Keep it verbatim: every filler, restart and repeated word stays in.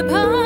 Bye.